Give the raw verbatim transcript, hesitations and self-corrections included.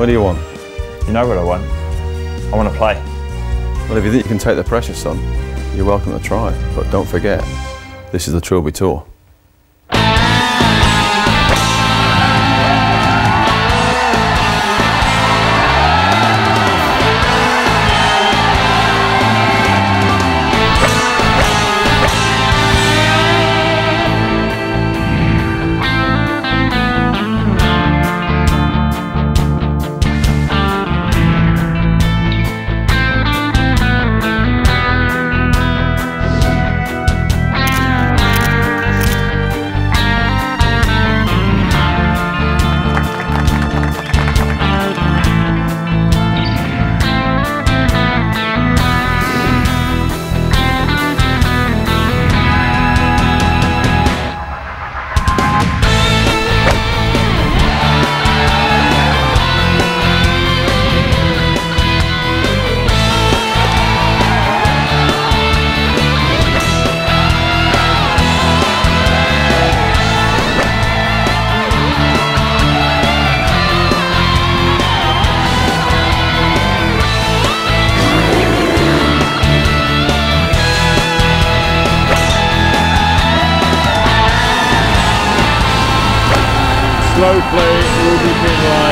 What do you want? You know what I want. I want to play. Well, if you think you can take the pressure, son, you're welcome to try. But don't forget, this is the Trilby Tour. Slow play, it will be pin line.